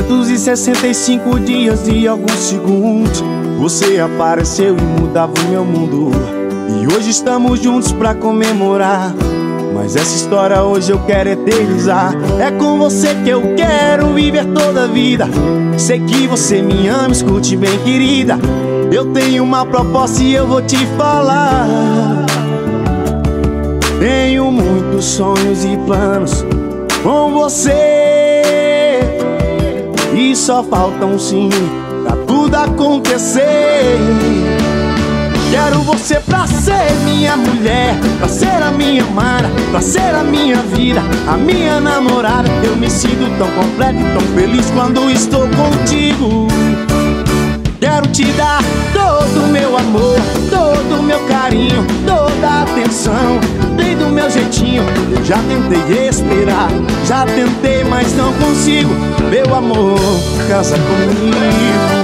365 dias e alguns segundos, você apareceu e mudava o meu mundo. E hoje estamos juntos pra comemorar, mas essa história hoje eu quero eternizar. É com você que eu quero viver toda a vida. Sei que você me ama, escute bem, querida. Eu tenho uma proposta e eu vou te falar. Tenho muitos sonhos e planos com você, e só falta um sim pra tudo acontecer. Quero você pra ser minha mulher, pra ser a minha amada, pra ser a minha vida, a minha namorada. Eu me sinto tão completo e tão feliz quando estou contigo. Quero te dar todo o meu amor, todo o meu carinho, toda a atenção. Dei do meu jeitinho, eu já tentei esperar, já tentei, mas não consigo. Meu amor, casa comigo.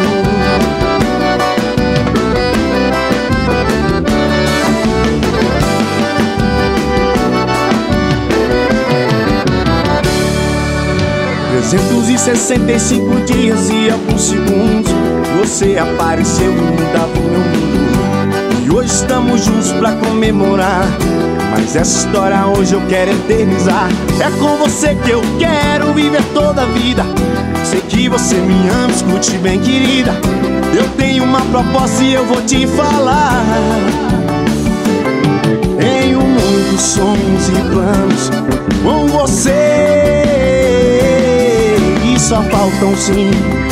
"365 dias e alguns segundos, você apareceu e mudava o meu mundo. E hoje estamos juntos pra comemorar, mas essa história hoje eu quero eternizar. É com você que eu quero viver toda a vida. Sei que você me ama, escute bem, querida. Eu tenho uma proposta e eu vou te falar. Tenho muitos sonhos e planos com você, só faltam sim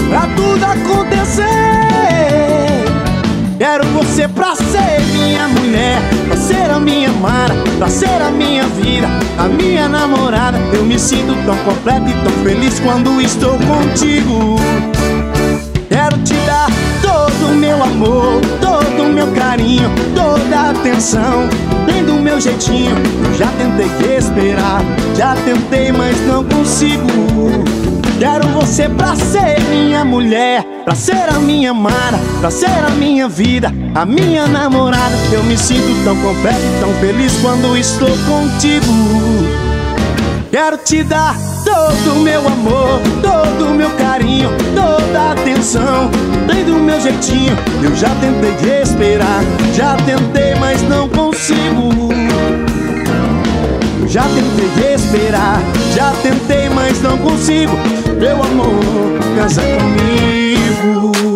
pra tudo acontecer. Quero você pra ser minha mulher, pra ser a minha amada, pra ser a minha vida, a minha namorada. Eu me sinto tão completo e tão feliz quando estou contigo. Quero te dar todo o meu amor, todo o meu carinho, toda a atenção. Bem do meu jeitinho, eu já tentei esperar, já tentei, mas não consigo. Quero você pra ser minha mulher, pra ser a minha amada, pra ser a minha vida, a minha namorada. Eu me sinto tão completo e tão feliz quando estou contigo. Quero te dar todo o meu amor, todo o meu carinho, toda a atenção. Dei do meu jeitinho, eu já tentei esperar, já tentei, mas não consigo. Eu já tentei esperar, já tentei, mas não consigo. Meu amor, casa comigo.